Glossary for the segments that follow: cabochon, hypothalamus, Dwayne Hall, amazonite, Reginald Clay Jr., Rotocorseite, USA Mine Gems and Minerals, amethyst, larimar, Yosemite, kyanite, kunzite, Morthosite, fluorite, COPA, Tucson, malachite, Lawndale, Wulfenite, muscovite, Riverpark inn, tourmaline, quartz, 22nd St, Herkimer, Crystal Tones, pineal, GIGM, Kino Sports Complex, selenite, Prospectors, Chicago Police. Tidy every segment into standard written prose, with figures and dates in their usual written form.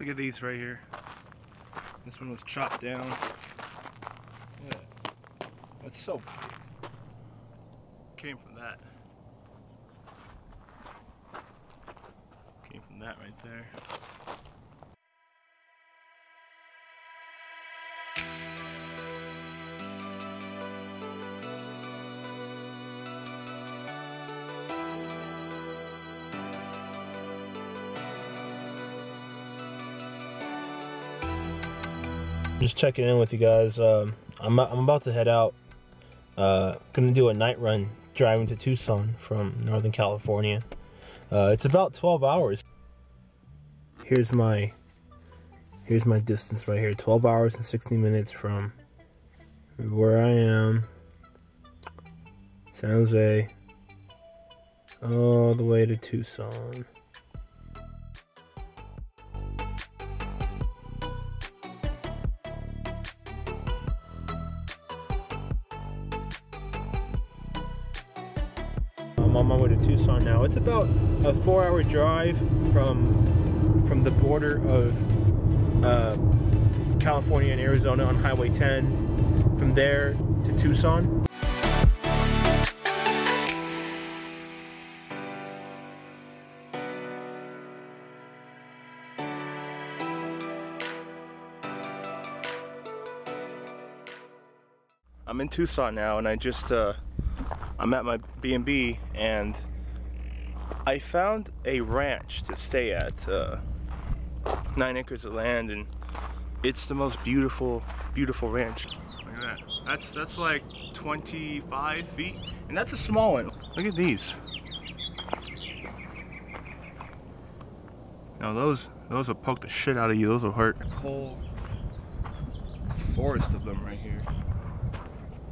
Look at these right here. This one was chopped down. Look at that. That's so big. Came from that. Came from that right there. Just checking in with you guys. I'm about to head out. Gonna do a night run driving to Tucson from Northern California. It's about 12 hours. Here's my distance right here. 12 hours and 60 minutes from where I am, San Jose, all the way to Tucson. On my way to Tucson now. It's about a 4-hour drive from the border of California and Arizona on Highway 10. From there to Tucson. I'm in Tucson now, and I just I'm at my B&B, and I found a ranch to stay at, 9 acres of land, and it's the most beautiful, beautiful ranch. Look at that. That's like 25 feet, and that's a small one. Look at these. Now those will poke the shit out of you. Those will hurt. A whole forest of them right here.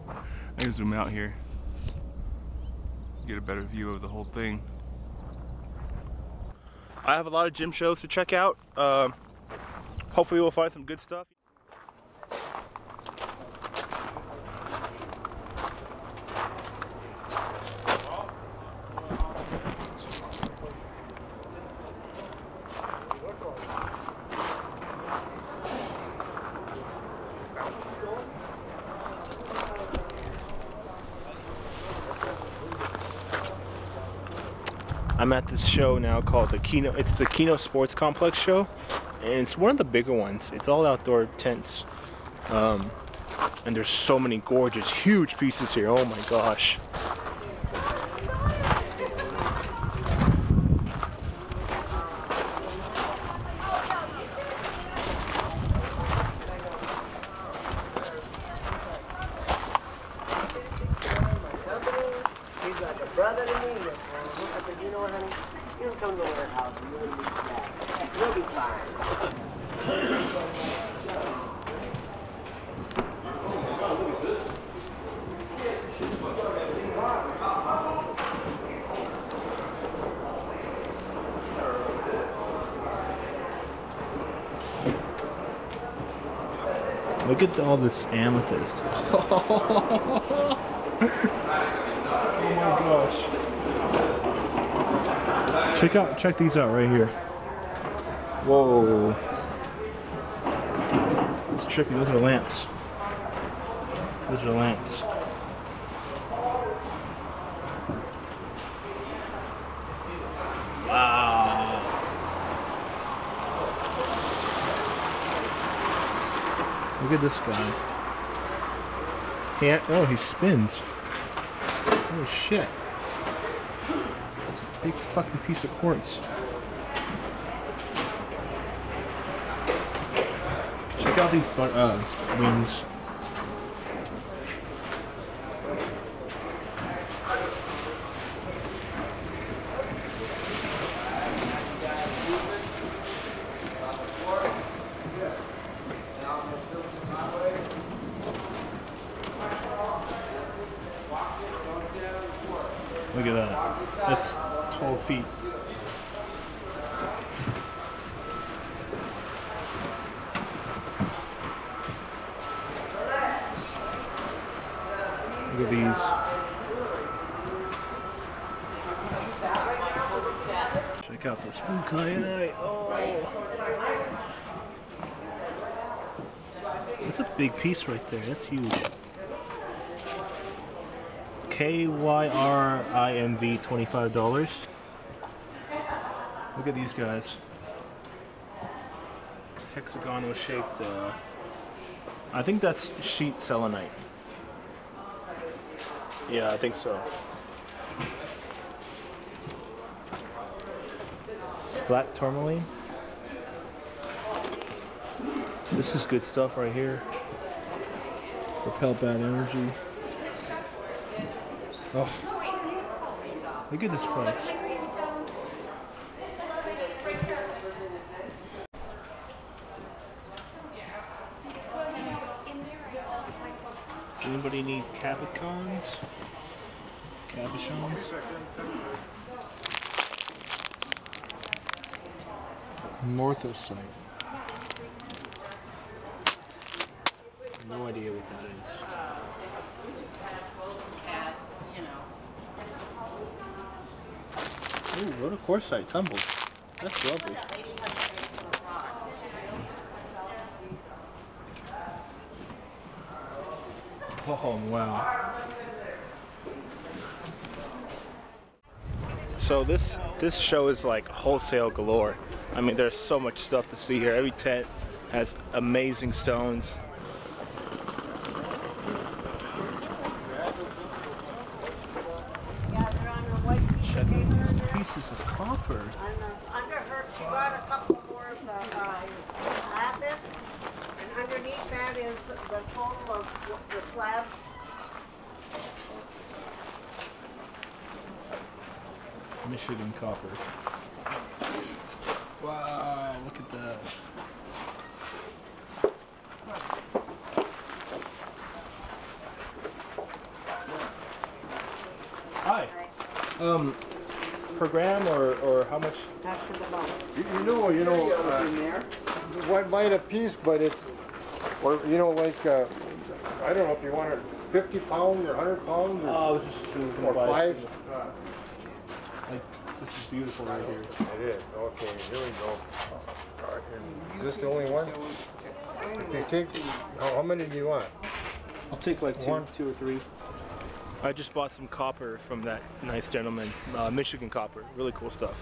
I can zoom out here. Get a better view of the whole thing. I have a lot of gym shows to check out. Hopefully we'll find some good stuff. I'm at this show now called the Kino. It's the Kino Sports Complex show, and it's one of the bigger ones. It's all outdoor tents, and there's so many gorgeous, huge pieces here. Oh my gosh! Look at all this amethyst. Oh my gosh. Check these out right here. Whoa. It's trippy, those are lamps. Those are lamps. Look at this guy. Oh, he spins. Oh shit. That's a big fucking piece of quartz. Check out these wings. Look at that. That's 12 feet. Look at these. Check out this blue kyanite. Oh. That's a big piece right there. That's huge. KYRIMV, $25. Look at these guys. Hexagonal shaped. I think that's sheet selenite. Yeah, I think so. Black tourmaline. This is good stuff right here. Repel bad energy. Oh, look at this price. Does anybody need cabochons? Cabochons? Morthosite. No idea what that is. Ooh, Rotocorseite tumbles. That's lovely. Oh, wow. So this show is like wholesale galore. I mean, there's so much stuff to see here. Every tent has amazing stones. Pieces of copper. Under her, she brought a couple more of the lapis, and underneath that is the total of the slabs. Michigan copper. Wow, look at that. Hi. Per gram or how much? After the bottom. You know, might a piece, but it's, or you know, like I don't know if you want it 50 pounds or 100 pounds. Or, I was just doing for five. Like, this is beautiful right here. It is. Okay, here we go. Is this the only one? Okay, take. How many do you want? I'll take like two or three. I just bought some copper from that nice gentleman, Michigan copper, really cool stuff.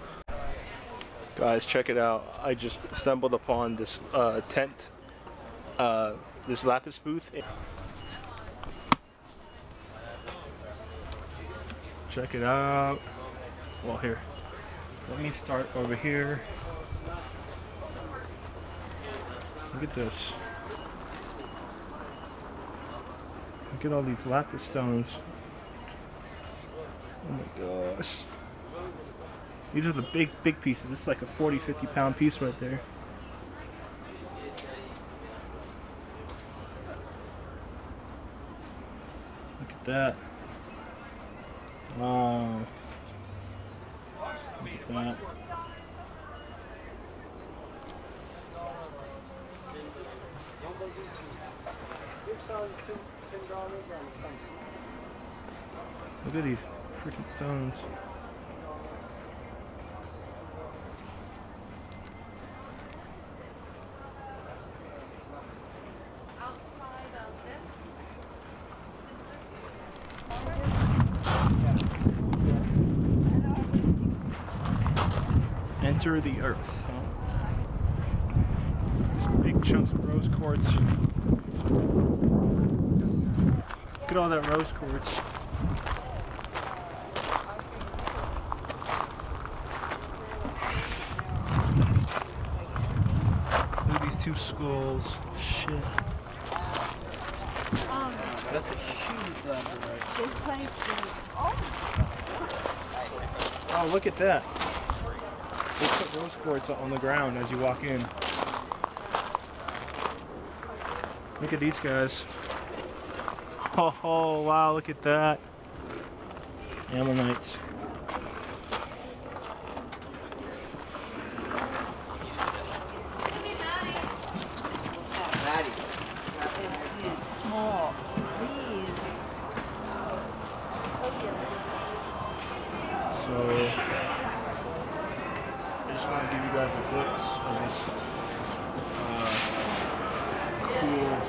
Guys, check it out. I just stumbled upon this tent, this lapis booth. Check it out. Well, here, let me start over here. Look at this. Look at all these lapis stones. Oh my gosh. These are the big pieces. This is like a 40, 50 pound piece right there. Look at that. Wow. Look at that. Look at these freaking stones. Enter the earth. Huh? Big chunks of rose quartz. Look at all that rose quartz. Two skulls. Shit. That's a huge ladder, right? This place is... Oh. Oh, look at that. They put rose quartz on the ground as you walk in. Look at these guys. Oh, wow, look at that. Ammonites.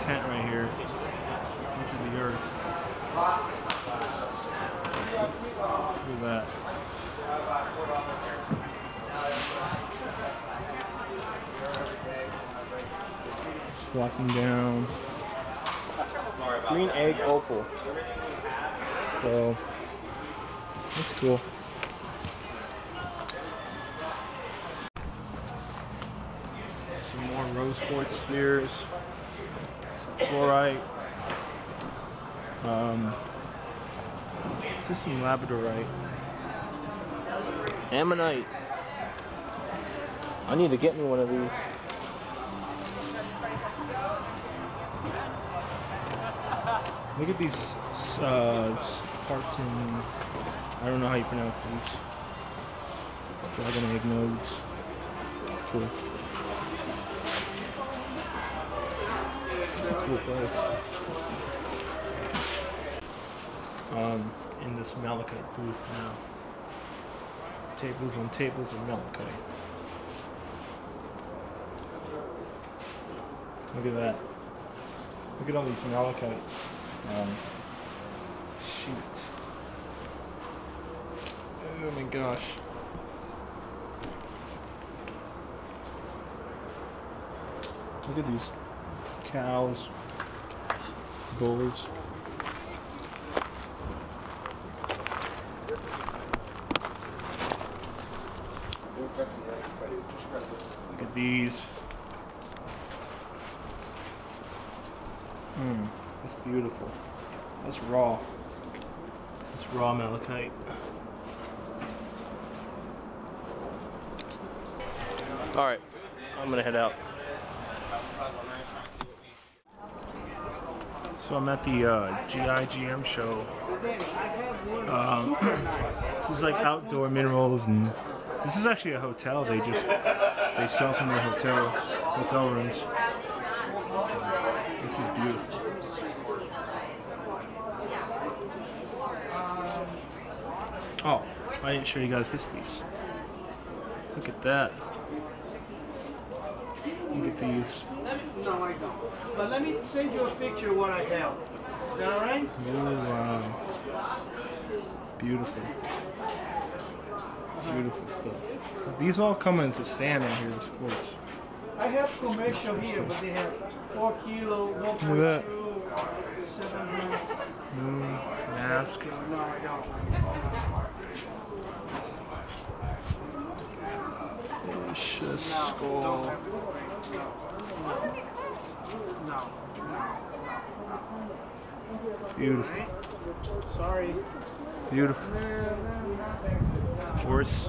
tent right here into the earth. Look at that. Just walking down. Green egg opal. So that's cool. Some more rose quartz spheres, some fluorite, this is some labradorite, ammonite. I need to get me one of these. Look at these Spartan, I don't know how you pronounce these, dragon egg nodes. That's cool. Cool place. In this malachite booth now. Tables on tables of malachite. Look at that. Look at all these malachite sheets. Oh my gosh. Look at these cows, bulls. Look at these. That's beautiful. That's raw. That's raw malachite. All right, I'm gonna head out. So I'm at the GIGM show. This is like outdoor minerals, and this is actually a hotel. They sell from their hotel rooms. So this is beautiful. Oh, I didn't show you guys this piece. Look at that. Look at these. No, I don't. But let me send you a picture of what I have. Is that all right? Oh, wow. Beautiful. Beautiful stuff. These all come as a stand in here, of course. I have commercial here, but they have 4 kilo, 1.2, 700. Mask. No, I don't. Delicious skull. Beautiful. Sorry. Beautiful. Horses.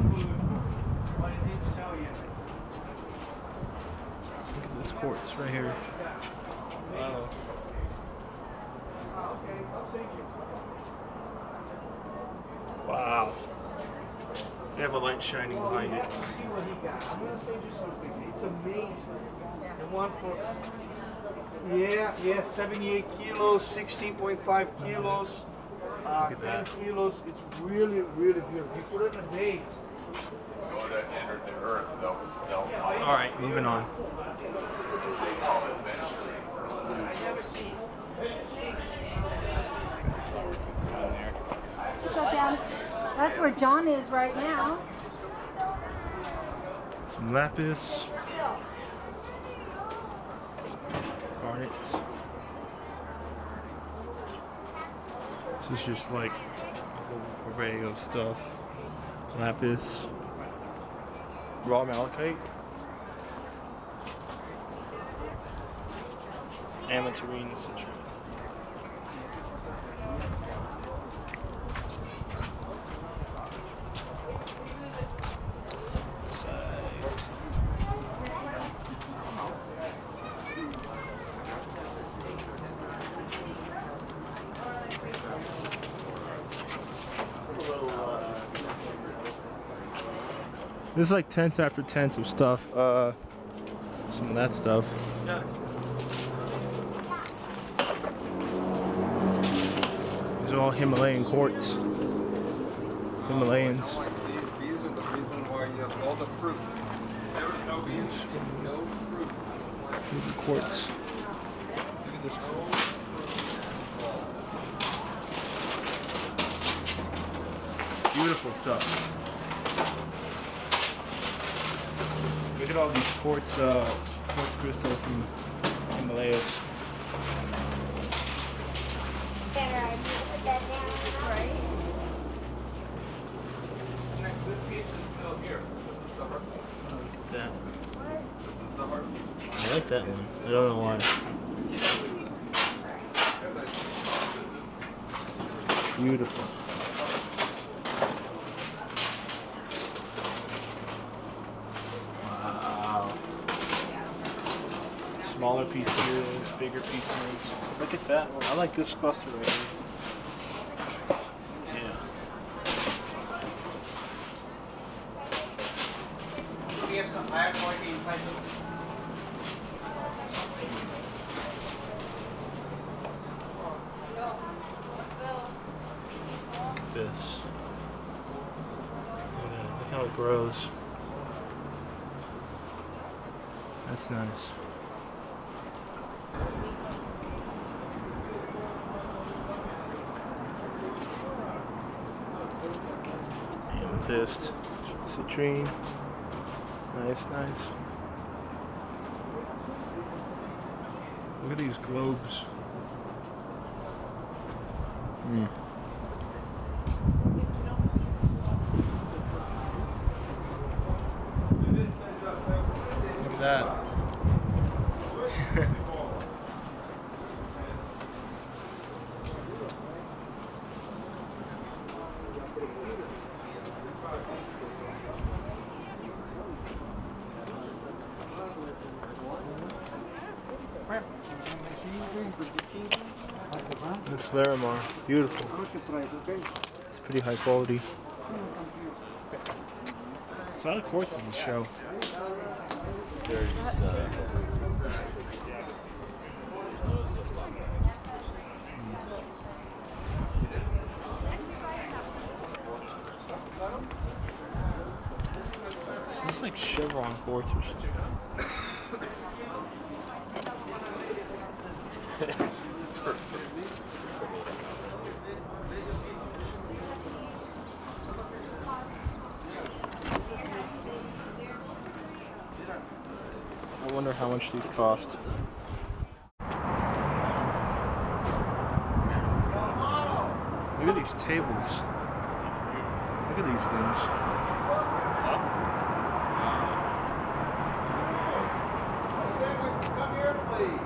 Look at this quartz right here. Wow. Wow. They have a light shining behind it. See what he got. I'm gonna send you something. It's amazing. And one for yeah, 78 kilos, 16.5 kilos, 10 kilos. It's really, really beautiful. You put it in a daze. Go to enter the earth. They'll all right, moving on. I never see. Go down. That's where John is right now. Some lapis. Garnet. This is just like a whole array of stuff. Lapis. Raw malachite. Ametarine, etc. There's like tents after tents of stuff, some of that stuff. Yeah. These are all Himalayan quartz. Himalayans. These are the reason why you have all the fruit. Ruby quartz. Look at this quartz. Beautiful stuff. Look at all these quartz, quartz crystals from Himalayas. This piece is still here. This is the heart. I like that. This is the heart. I like that one. I don't know why. Beautiful. Wow. Smaller pieces, bigger pieces. Look at that one. I like this cluster right here. Grows. That's nice. Amethyst, citrine. Nice, nice. Look at these globes. Mm. This Larimar, beautiful. It's pretty high quality. It's not a quartz in the show. There's this is like chevron quartz or something. I wonder how much these cost. Look at these tables. Look at these things. Come here, please.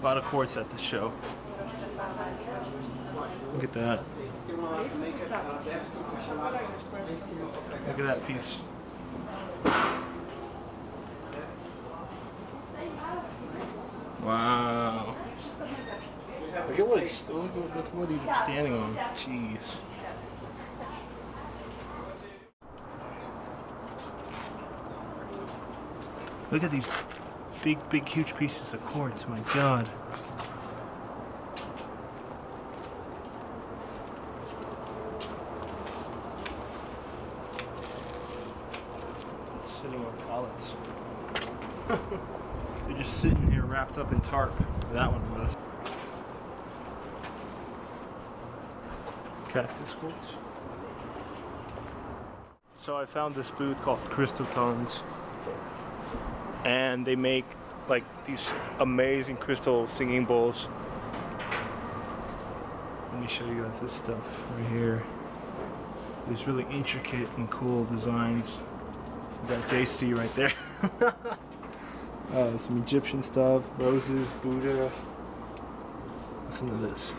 A lot of quartz at the show. Look at that. Look at that piece. Wow. Look at what it's standing on. Jeez. Look at these big huge pieces of quartz, my god. They're just sitting here wrapped up in tarp. That one was. Cactus quartz. So I found this booth called Crystal Tones, and they make like these amazing crystal singing bowls. Let me show you guys this stuff right here. These really intricate and cool designs. That JC right there. Some Egyptian stuff, roses, Buddha. Listen to this.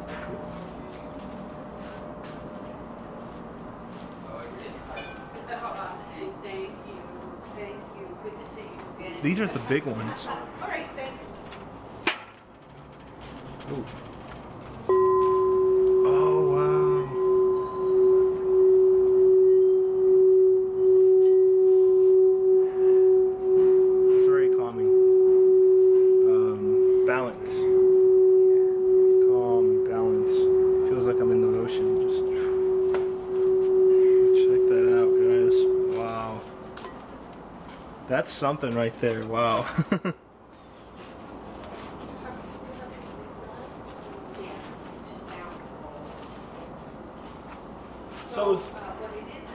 That's cool. Thank you. Thank you. Good to see you again. These are the big ones. All right, thanks. Ooh. that's something right there. Wow. So what it is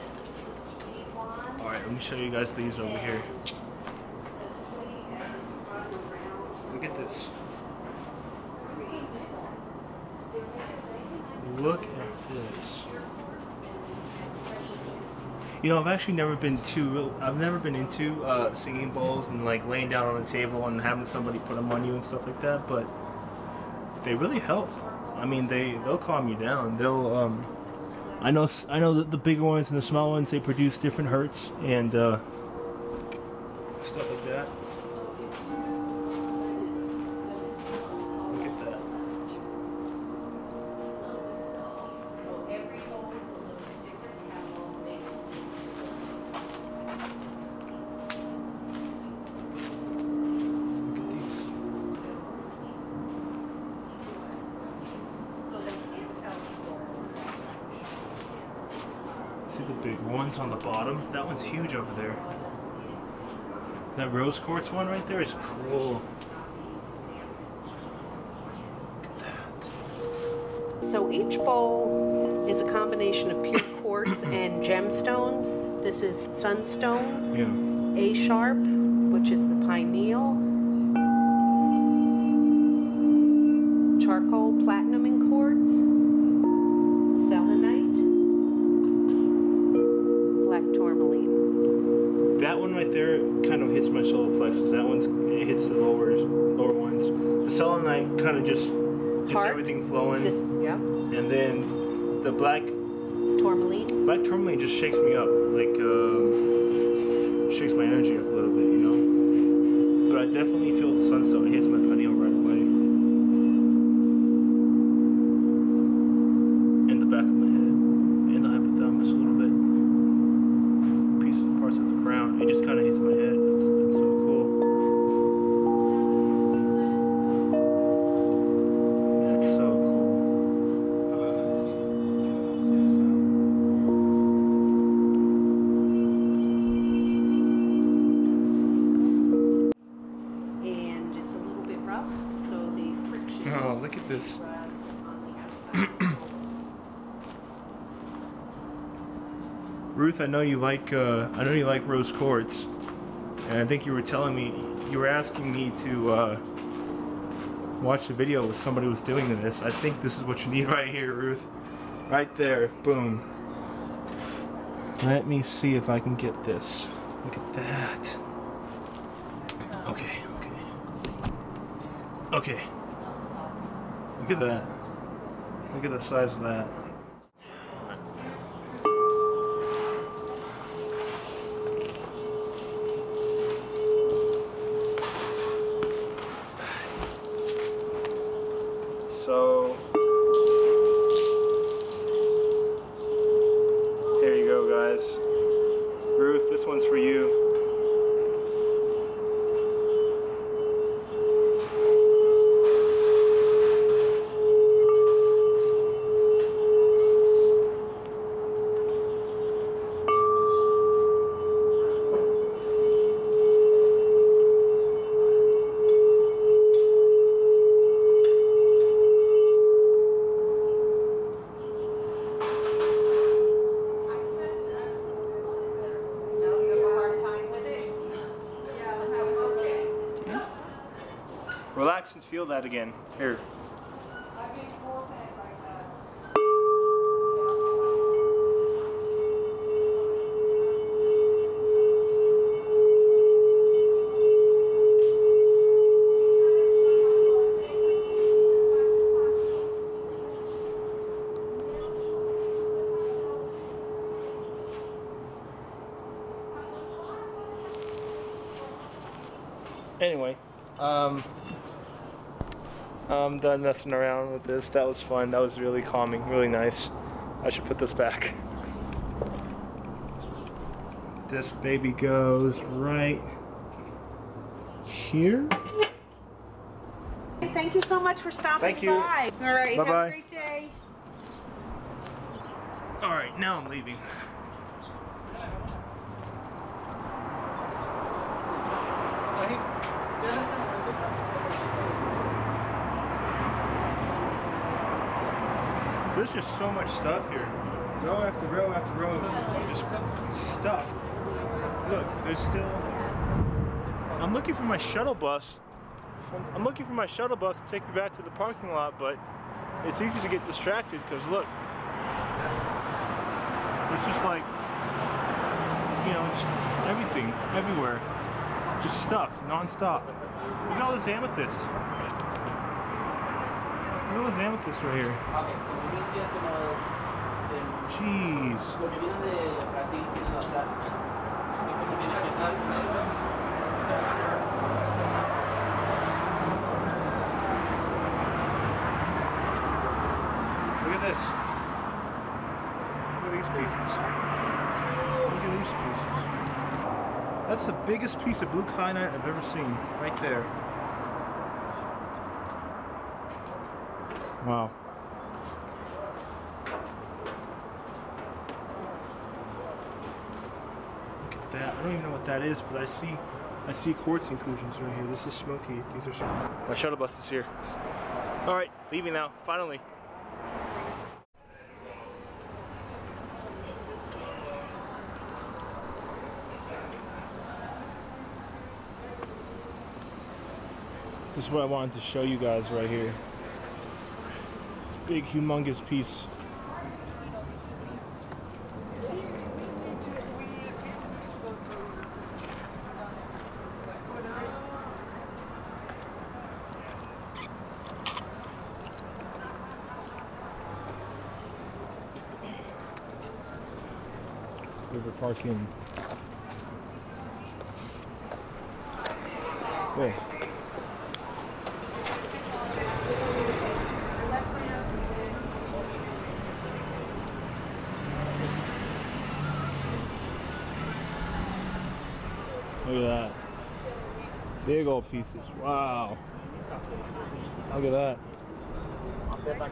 a sweet one. All right, let me show you guys these over here. Look at this. Look at this. You know, I've actually never been into singing bowls and like laying down on the table and having somebody put them on you and stuff like that, but they really help. I mean, they'll calm you down. They'll I know that the bigger ones and the smaller ones, they produce different hertz and stuff like that. The big ones on the bottom. That one's huge over there. That rose quartz one right there is cool. Look at that. So each bowl is a combination of pure quartz and gemstones. This is sunstone, yeah. A sharp, which is the pineal, charcoal, platinum, and quartz, selenite. That one right there kind of hits my solar plexus. That one's, it hits the lower ones. The selenite kind of just gets everything flowing. This, yeah. And then the black tourmaline. Black tourmaline just shakes me up, like shakes my energy up a little bit, you know. But I definitely feel the sunstone. It hits my pineal right away. And the back of my head, and the hypothalamus a little bit. Parts of the crown. It just kind of hits my head. That's so cool. That's so cool. And it's a little bit rough, so the friction. Oh, look at this. Ruth, I know you like rose quartz, and I think you were telling me, you were asking me to watch the video with somebody who was doing this. I think this is what you need right here, Ruth. Right there, boom. Let me see if I can get this. Look at that. Okay, okay. Okay. Look at that. Look at the size of that. So, there you go, guys. Ruth, this one's for you. Relax and feel that again. Here. Anyway, I'm done messing around with this. That was fun. That was really calming, really nice. I should put this back. This baby goes right here. Thank you so much for stopping by. Thank you. All right, have a great day. All right, now I'm leaving. There's just so much stuff here. Row after row after row of just stuff. Look, there's still... I'm looking for my shuttle bus. I'm looking for my shuttle bus to take me back to the parking lot, but it's easy to get distracted because look. It's just like, you know, just everything, everywhere. Just stuff, non-stop. Look at all this amethyst. Look at all this amethyst right here. Jeez. Look at this. Look at these pieces. Look at these pieces. That's the biggest piece of blue kyanite I've ever seen, right there. Wow. Look at that. I don't even know what that is, but I see quartz inclusions right here. This is smoky. These are... My shuttle bus is here. All right, leaving now, finally. This is what I wanted to show you guys right here. Big, humongous piece. River Park Inn. Whoa. Look at that. Big old pieces. Wow. Look at that. Look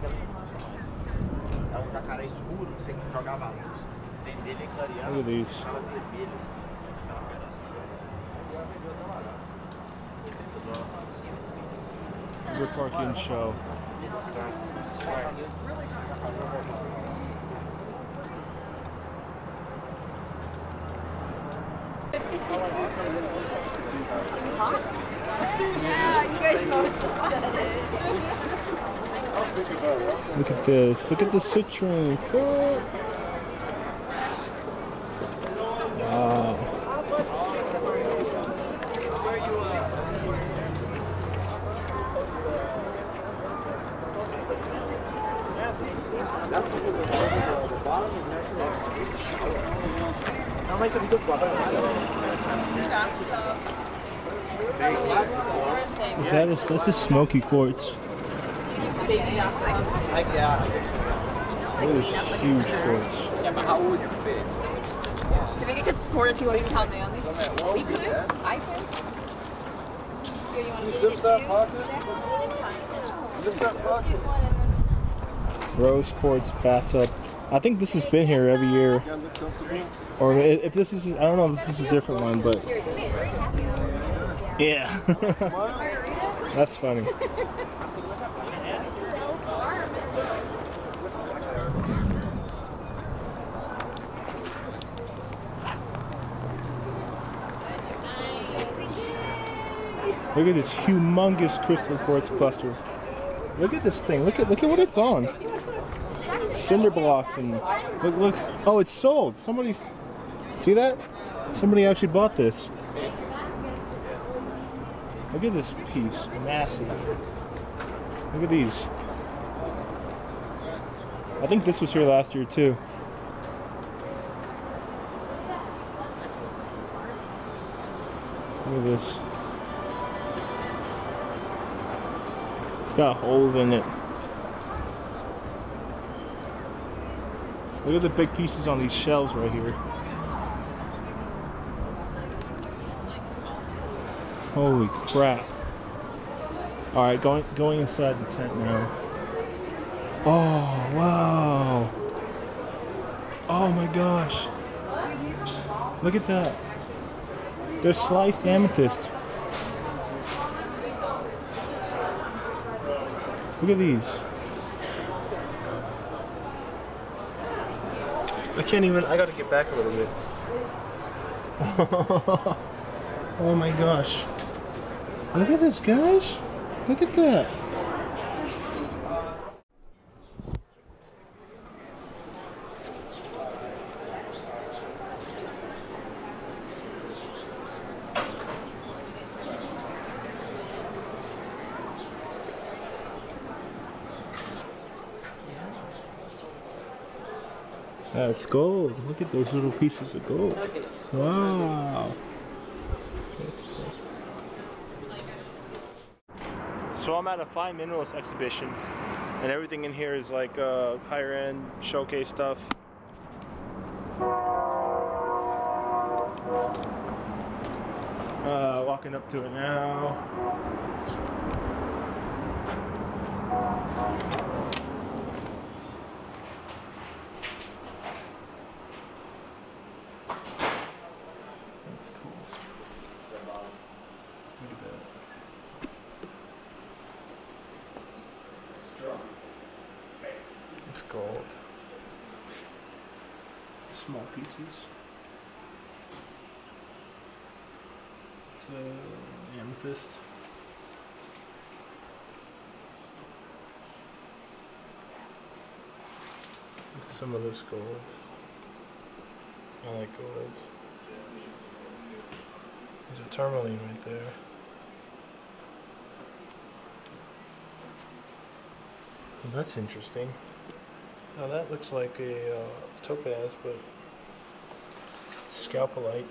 at these. River Park Inn show. Look at this. Look at the citrons. Oh. That's just smoky quartz. That is huge quartz. Yeah, but how would you fit? Do you think it could support a 200-pound man? We could. I could. Here, you want to zip that pocket? Zip that pocket. Rose quartz bathtub. I think this has been here every year. Or if this is, I don't know if this is a different one, but... Yeah. That's funny. Look at this humongous crystal quartz cluster. Look at this thing. Look at what it's on. Cinder blocks and look. Oh, it's sold. Somebody see that? Somebody actually bought this. Look at this piece, massive. Look at these. I think this was here last year too. Look at this. It's got holes in it. Look at the big pieces on these shelves right here. Holy crap. Alright, going inside the tent now. Oh, wow. Oh my gosh. Look at that. They're sliced amethyst. Look at these. I can't even, I gotta get back a little bit. Oh my gosh. Look at this, guys. Look at that. That's gold. Look at those little pieces of gold. Nuggets. Wow. So I'm at a fine minerals exhibition, and everything in here is like higher end showcase stuff. Walking up to it now. Gold. Small pieces. It's an amethyst. Some of this gold. I like gold. There's a tourmaline right there. Well, that's interesting. Now that looks like a topaz, but scalpelite.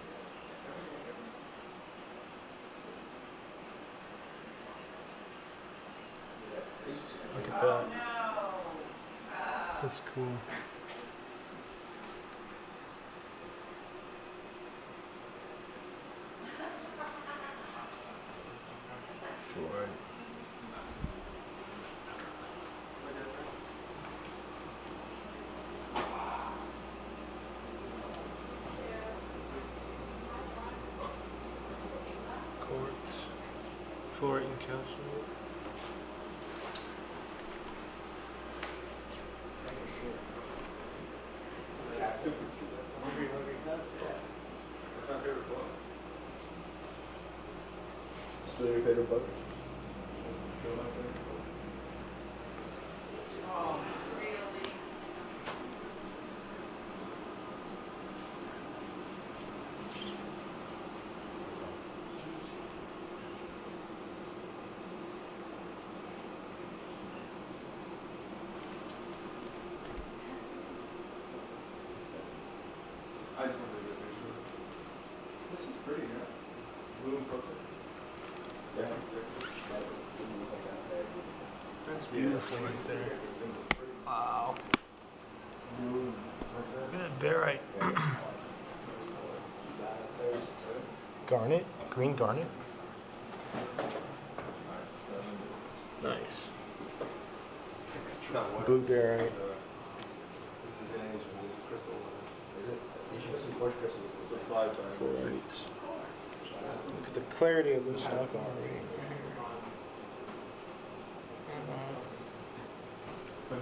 Look at that. That's cool. Fluorite. Fluorite and calcium. That's super cute. That's hungry cat. That's my favorite book. Still your favorite book? Still my favorite book. Oh, really? I just wanted to get a picture. This is pretty, yeah. Blue and purple. Yeah. That's beautiful right there. Wow. Look at that barite. Garnet, green garnet. Nice. Blue barite. This is an ancient, this is crystal. Is it? Fluorites. Look at the clarity of this alcohol reading right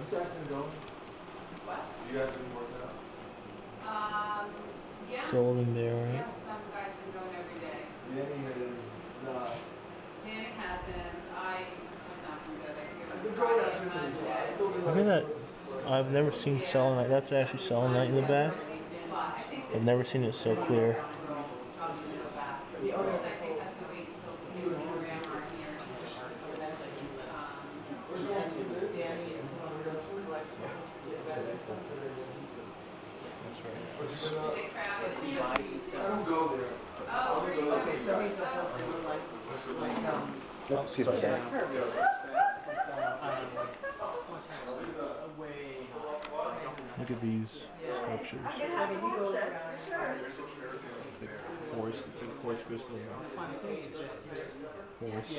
here. Have you guys been going? What? Have you guys been working out? Yeah. Golden there, right? Yeah, some guys have been going every day. Danny has not. Danny hasn't. I have not been good. I've been going out for this. Look at that. I've never seen selenite. That's actually selenite in the back. I've never seen it so clear. Look at these sculptures. Yeah, that's for sure. It's like quartz, it's like quartz crystal. Quartz.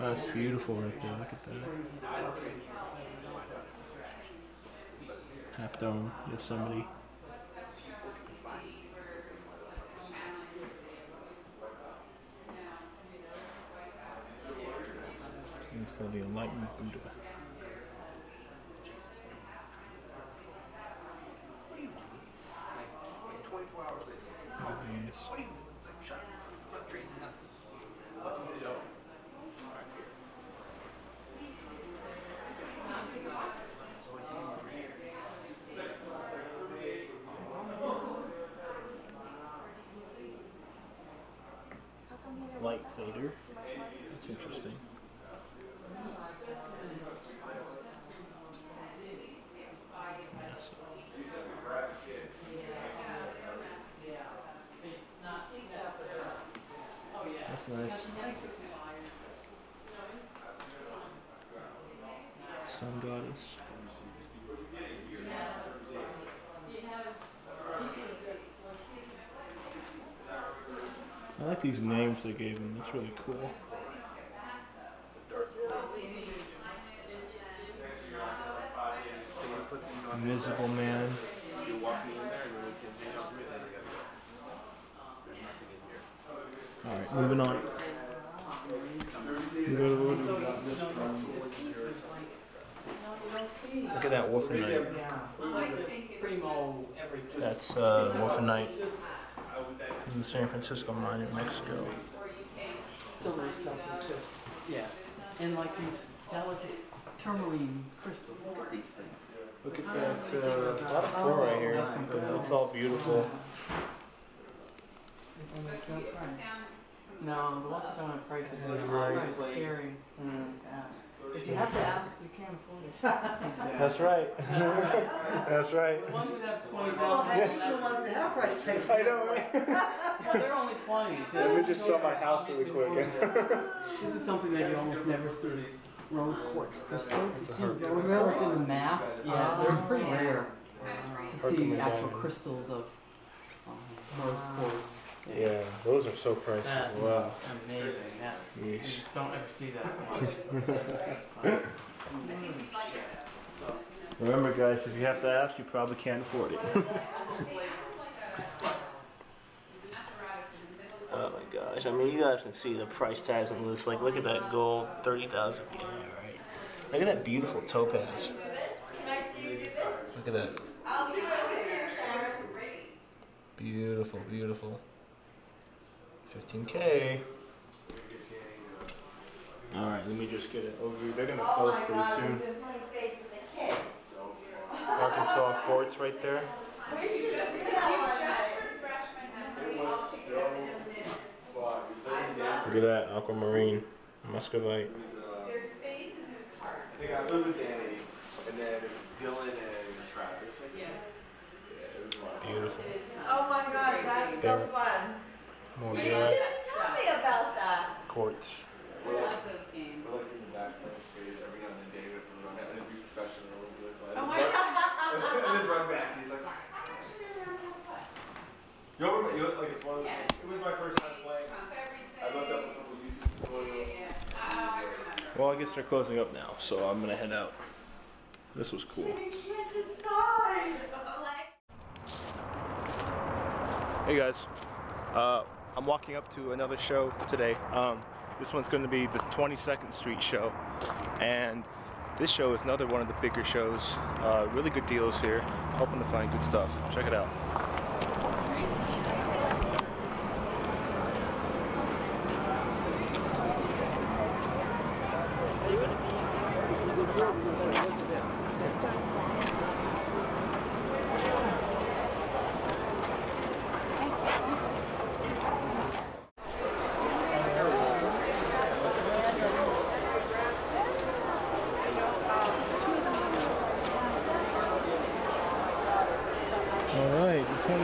Oh, that's beautiful right there. Look at that. Half dome, Yosemite. These for the enlightened Buddha. Light fader. That's interesting. Massive. That's nice. Sun goddess. I like these names they gave him, that's really cool. Invisible Man. Alright, moving on. Look at that Wulfenite. That's Wulfenite. In the San Francisco mine in Mexico. So much stuff is just, yeah. And like these delicate tourmaline crystals. Look at these things. Look at that. A lot of flora right here. It's all beautiful. No, the ones that don't have prices are scary. If you have to ask, you can't afford it. Exactly. That's right. That's right. The ones that have 20 well, I think the ones that have prices. I know, right? Well, they're only 20. So yeah, we just saw my house really quick. This is something that you almost never see. Rose quartz crystals. It's relative in mass. Yeah, they're pretty rare to see actual crystals of rose quartz. Yeah, those are so pricey. That wow. Is amazing. Yeah. You just don't ever see that much. Remember, guys, if you have to ask, you probably can't afford it. Oh my gosh! I mean, you guys can see the price tags on this. Like, look at that gold, 30,000. Yeah, right. Look at that beautiful topaz. Look at that. Beautiful, beautiful. 15K. All right, let me just get it over here. They're gonna close pretty soon. Arkansas quartz right there. Look at that aquamarine, muscovite. There's spades and there's hearts. I think I lived with Danny, and then Dylan and Travis. Yeah. Beautiful. Oh my God, that's so fun. You didn't tell me about that. Quartz. I love those games. We're like in the back of the stage every now and then, David from the and be professional. Oh my God. And then run back. And he's like, all right. I actually remember that. You know, like it's one of the, it was my first time playing. I looked up a couple of YouTube tutorials. Yeah. Well, I guess they're closing up now, so I'm gonna head out. This was cool. You can't decide. Hey guys. I'm walking up to another show today. This one's going to be the 22nd Street show, and this show is another one of the bigger shows. Really good deals here. Hoping to find good stuff. Check it out.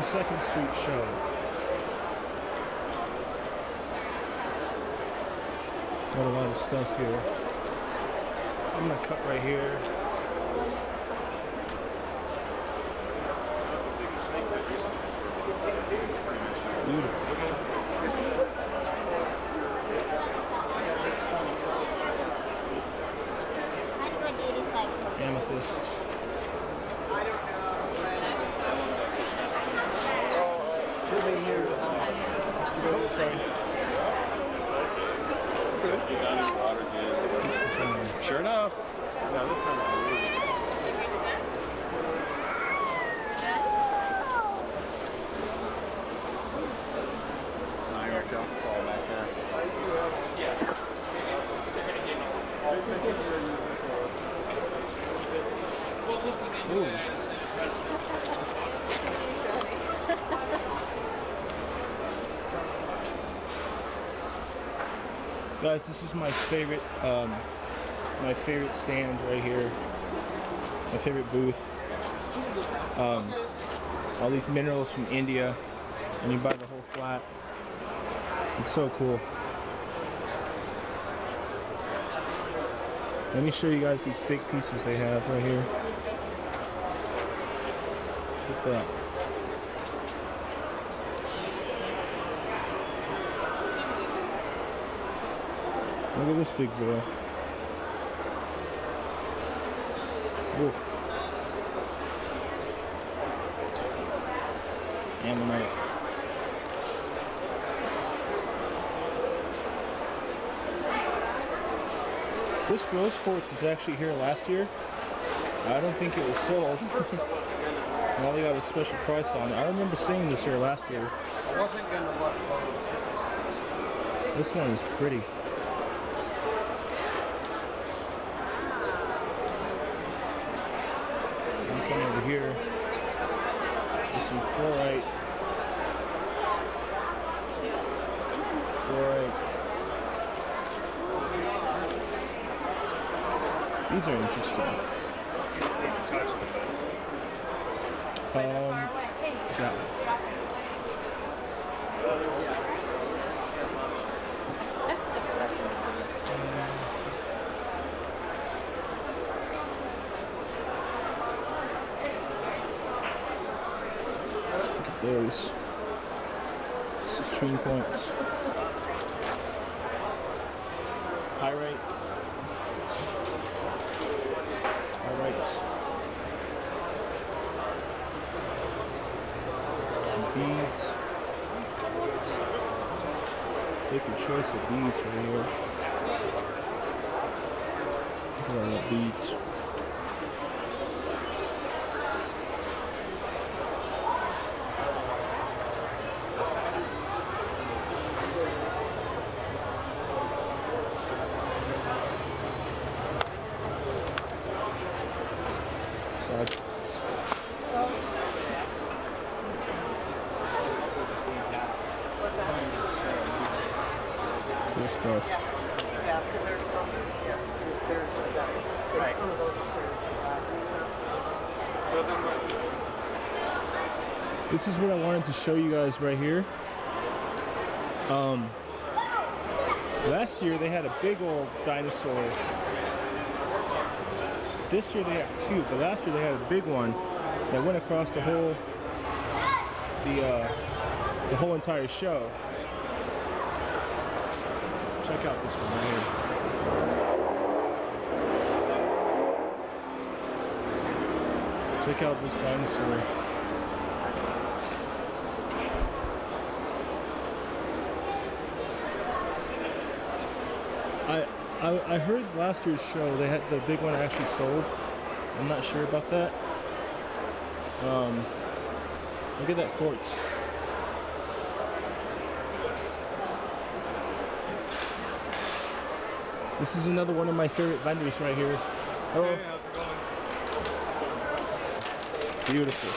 Second Street show. Got a lot of stuff here. I'm gonna cut right here. Beautiful. Amethysts. Water Sure enough. No, this time I lose. Guys, this is my favorite stand right here. My favorite booth. All these minerals from India, and you buy the whole flat. It's so cool. Let me show you guys these big pieces they have right here. Look at that. Look at this big boy. Whoa. Ammonite. This rose quartz was actually here last year. I don't think it was sold. All they got a special price on it. I remember seeing this here last year. This one is pretty. I'm coming over here. There's some fluorite. These are interesting. Yeah. Look at those citrine points. Pyrite. Beads. Take your choice of beads right here. Look at all the beads. Side. Stuff. Yeah, because there's some, yeah, there's right. Some of those are serious. This is what I wanted to show you guys right here. Last year they had a big old dinosaur. This year they have two, but last year they had a big one that went across the whole entire show. Check out this one right here. Check out this dinosaur. I heard last year's show they had the big one actually sold. I'm not sure about that. Look at that quartz. This is another one of my favorite vendors right here. Hello. Hey, how's it going? Beautiful.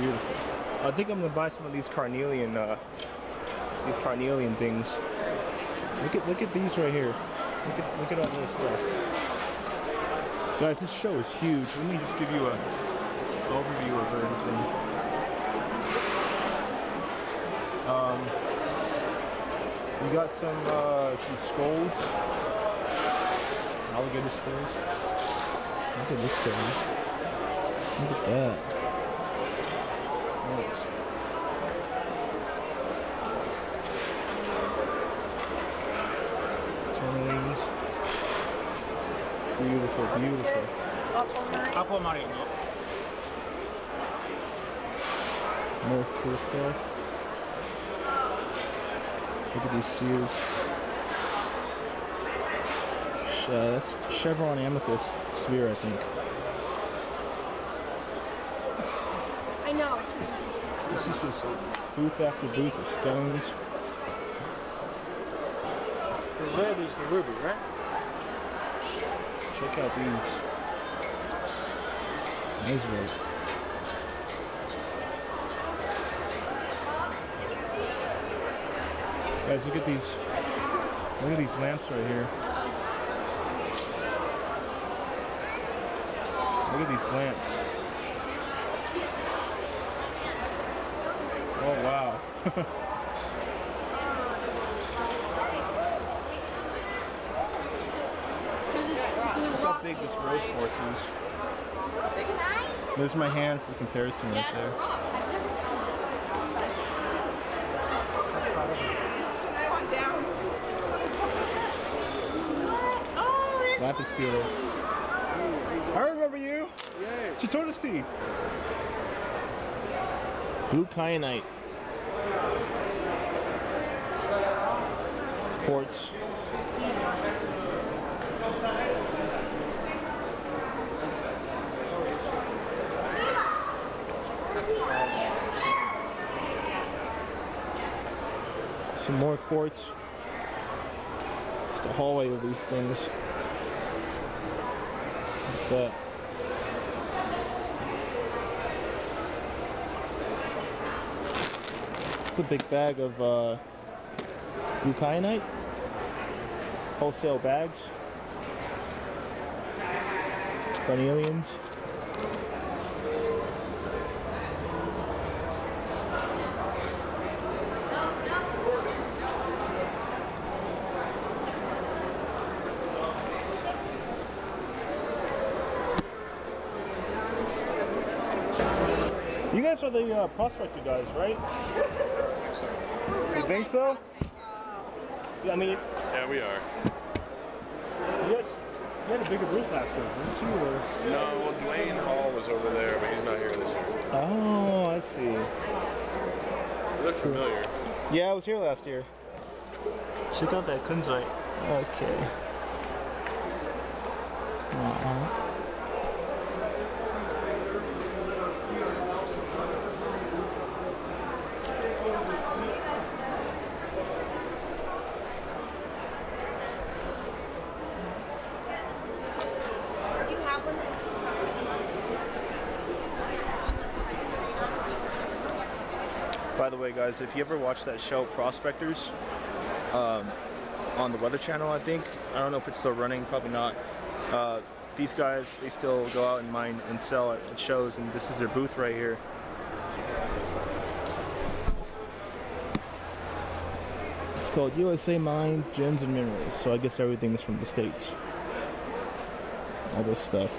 Beautiful. I think I'm gonna buy some of these carnelian things. Look at these right here. Look at all this stuff. Guys, this show is huge. Let me just give you an overview of everything. You got some skulls, alligator skulls. Look at this guy. Look at that. Nice. Turnings. Beautiful, beautiful. Aquamarine. More cool stuff. Look at these huge. That's Chevron Amethyst Sphere, I think. I know. This is just booth after booth of stones. The red is the ruby, right? Check out these. Nice red. Guys, look at these. Look at these lamps right here. Look at these lamps. Oh wow. Look how big this rose quartz is. There's my hand for comparison right there. Lapis steel. I remember you. Yay. Chitodesti. Blue kyanite. Quartz. Some more quartz. It's the hallway of these things. That. It's a big bag of blue kyanite, wholesale bags, carnelians. You guys are the prospector guys, right? You think so? Yeah, I mean... Yeah, we are. Yes, you had a bigger booth last week, didn't you? Or? No, well, Dwayne Hall was over there, but he's not here this year. Oh, I see. You look familiar. Yeah, I was here last year. Check out that kunzite. Okay. Uh-huh. By the way, guys, if you ever watch that show Prospectors on the Weather Channel, I think, I don't know if it's still running, probably not. These guys, they still go out and mine and sell at shows, and this is their booth right here. It's called USA Mine Gems and Minerals, so I guess everything is from the States. All this stuff.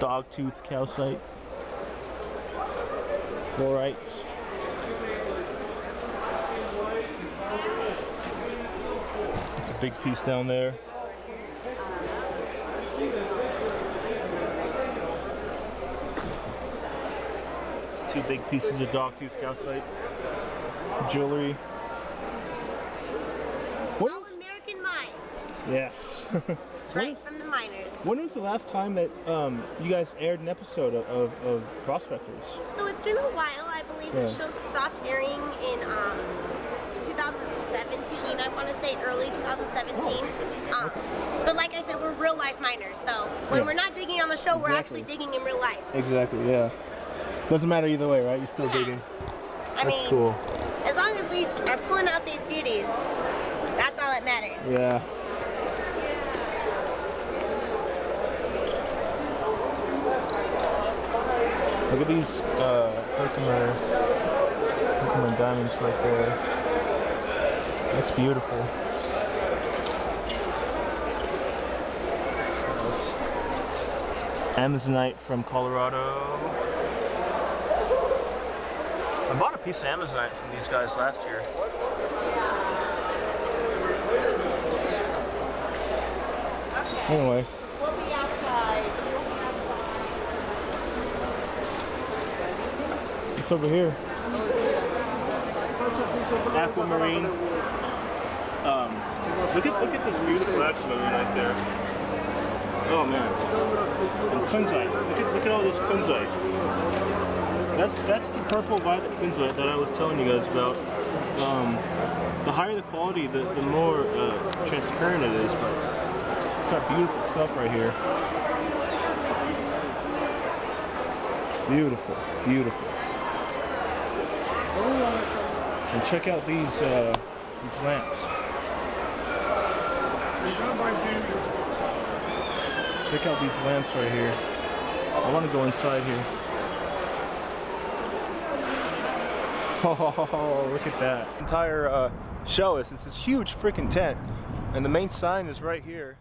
Dogtooth calcite, fluorites, it's a big piece down there. It's two big pieces of dogtooth calcite, jewelry. What is? All American mines. Yes. Right from the miners. When was the last time that you guys aired an episode of Prospectors? So it's been a while. I believe the show stopped airing in 2017. I want to say early 2017. Oh. But like I said, we're real life miners. So when we're not digging on the show, we're actually digging in real life. Exactly. Yeah. Doesn't matter either way, right? You're still digging. I mean, cool. As long as we are pulling out these beauties, that's all that matters. Yeah. Look at these Herkimer diamonds right there. That's beautiful. Nice. Amazonite from Colorado. I bought a piece of Amazonite from these guys last year. Okay. Anyway. We'll be outside. What's over here? Aquamarine. Look at this beautiful aquamarine right there. Oh man. And quinzite. Look at all this quinzite. That's the purple violet quinzite that I was telling you guys about. The higher the quality, the more transparent it is. But it's got beautiful stuff right here. Beautiful, beautiful. And check out these lamps. Check out these lamps right here. I want to go inside here. Oh, look at that. Entire show is, it's this huge freaking tent. And the main sign is right here.